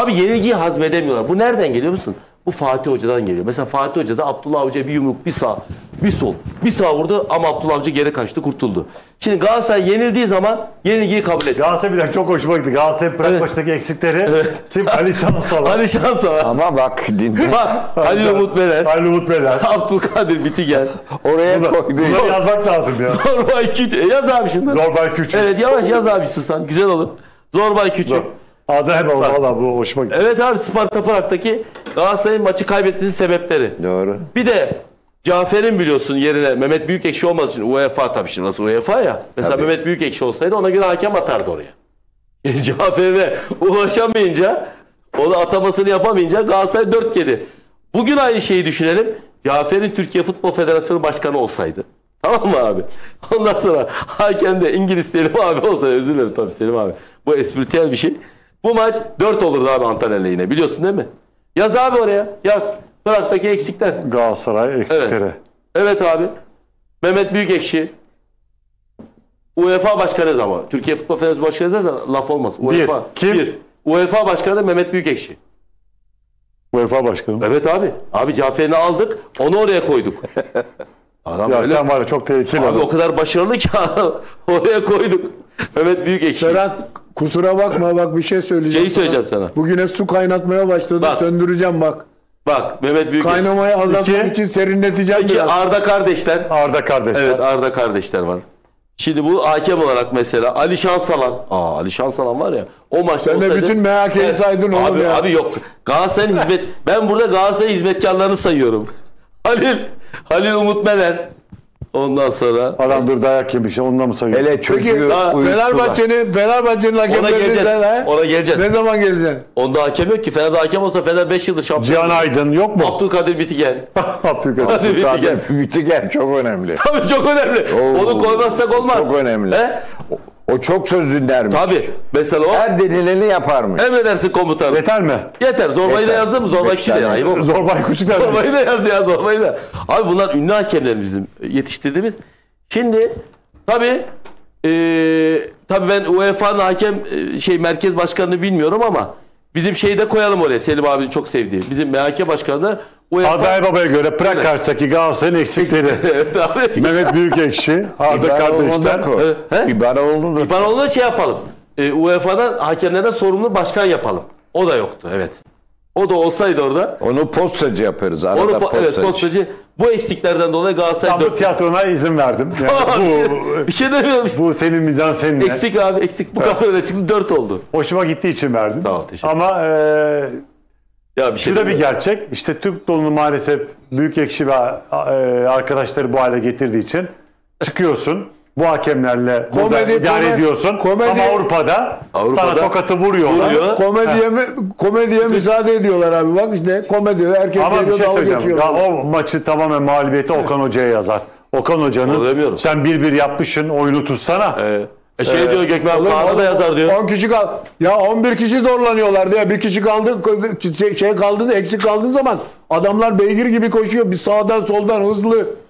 Abi yenilgiyi hazmedemiyorlar. Bu nereden geliyor musun? Bu Fatih Hoca'dan geliyor. Mesela Fatih Hoca da Abdullah Hoca bir yumruk, bir sağ, bir sol, bir sağ vurdu ama Abdullah Hoca geri kaçtı, kurtuldu. Şimdi Galatasaray yenildiği zaman yenilgiyi kabul ediyor. Galatasaray'dan çok hoşuma gitti. Galatasaray bırak baştaki eksikleri. Evet. Kim? Ali Şansalar. Ali Şansalar. Ama bak dinle. Bak Halil Umut Meler. Halil Umut Meler. Abdülkadir Bitigen. Oraya koydu. Zor yazmak lazım ya. Zorbay Küçük. Yaz abi şunları. Zorbay Küçük. Evet yavaş yaz abi sen. Güzel olur. Zorbay Küçük. Zor. Adem abi valla bu hoşuma gitti. Evet abi Sparta Prag'daki Galatasaray'ın maçı kaybettiğinin sebepleri. Doğru. Bir de Cafer'in biliyorsun yerine Mehmet Büyükekşi olmadığı için UEFA tabii şimdi nasıl UEFA ya. Mesela tabii. Mehmet Büyükekşi olsaydı ona göre hakem atardı oraya. Cafer'e ulaşamayınca onu atamasını yapamayınca Galatasaray 4 yedi. Bugün aynı şeyi düşünelim. Cafer'in Türkiye Futbol Federasyonu Başkanı olsaydı. Tamam mı abi? Ondan sonra hakem de İngiliz Selim abi olsaydı. Özür dilerim tabii Selim abi. Bu espritüel bir şey. Bu maç 4 olurdu abi Antalya'yla yine. Biliyorsun değil mi? Yaz abi oraya. Yaz. Prag'daki eksikler. Galatasaray eksikleri. Evet, evet abi. Mehmet Büyükekşi. UEFA Başkanı ama. Türkiye Futbol Federasyonu Başkanı da laf olmaz. UEFA. Kim? Bir. UEFA Başkanı Mehmet Büyükekşi. UEFA Başkanı. Evet abi. Abi Cafer'ini aldık. Onu oraya koyduk. Adam ya öyle... sen var ya çok tehlikeli. Abi o kadar başarılı ki oraya koyduk. Mehmet Büyükekşi. Serhat. Kusura bakma bak bir şey söyleyeceğim. Şeyi söyleyeceğim sana. Bugüne su kaynatmaya başladı. Bak, söndüreceğim bak. Bak Mehmet Büyükekşi. Kaynamayı azaltmak için serinleteceğim. İki biraz. Arda kardeşler. Arda kardeşler. Evet Arda kardeşler var. Şimdi bu hakem olarak mesela Ali Şansalan. Aa Ali Şansalan var ya. O maçta sen de bütün MHK'yi saydın oğlum abi, ya. Abi yok. Galatasaray'ın hizmet. Ben burada Galatasaray hizmetkarlarını sayıyorum. Halil Umut Meler. Ondan sonra adam dur dayak yemiş. Ondan mı sayıyor? Hele çünkü Fenerbahçe'nin hakemlerinden ha. Ona geleceğiz. Ne zaman geleceksin? Onda hakem yok ki. Fener'de hakem olsa Fener 5 yıldır şampiyon. Cihan Aydın yok mu? Abdülkadir Bitigen. Bitigen çok önemli. Tabii çok önemli. Oo, onu koymazsak olmaz. Çok önemli. He? O çok söz dinlermiş. Tabii. Mesela o. Her denileni yaparmış. Emredersin komutanım. Yeter mi? Yeter. Zorbayı da yazdın mı? Zorbay Küçük de ya. Zorbay Küçük de. Zorbayı da yazdı ya. Zorbayı da. Abi bunlar ünlü hakemler bizim yetiştirdiğimiz. Şimdi tabii ben UEFA'nın hakem merkez başkanını bilmiyorum ama bizim şeyi de koyalım oraya. Selim abinin çok sevdiği. Bizim MHK başkanı da UEFA... Aday Baba'ya göre Prag karşısındaki Galatasaray'ın eksikleri. Evet abi. Mehmet Büyükekşi, Arda kardeşler. İbaraoğlu'nu da şey yapalım. UEFA'dan hakemlerden sorumlu başkan yapalım. O da yoktu evet. O da olsaydı orada. Onu postacı yaparız. Arada onu postacı. Bu eksiklerden dolayı Galatasaray 4. Tiyatrona izin verdim. Yani bir şey demiyorum işte. Bu senin mizan seninle. Eksik abi eksik. Bu kadar öyle çıktı 4 oldu. Hoşuma gittiği için verdim. Sağ ol teşekkür ederim. Ama ya bir şey şurada bir gerçek. İşte Türk Dolu'nu maalesef Büyükekşi ve arkadaşları bu hale getirdiği için çıkıyorsun. Bu hakemlerle idare ediyorsun. Komedi. Ama Avrupa'da sana tokatı vuruyorlar. Komediye müsaade ediyorlar abi. Bak işte komedi. Herkes ama bir şey söyleyeceğim. Ya, o maçı tamamen mağlubiyeti Okan Hoca'ya yazar. Okan Hoca'nın sen 1-1 yapmışsın oyunu tutsana. Evet. Diyor Gökmen Kaan'a da yazar diyor. 10 kişi kaldı. Ya 11 kişi zorlanıyorlar diyor. Bir kişi kaldı, eksik kaldığı zaman adamlar beygir gibi koşuyor. Bir sağdan soldan hızlı.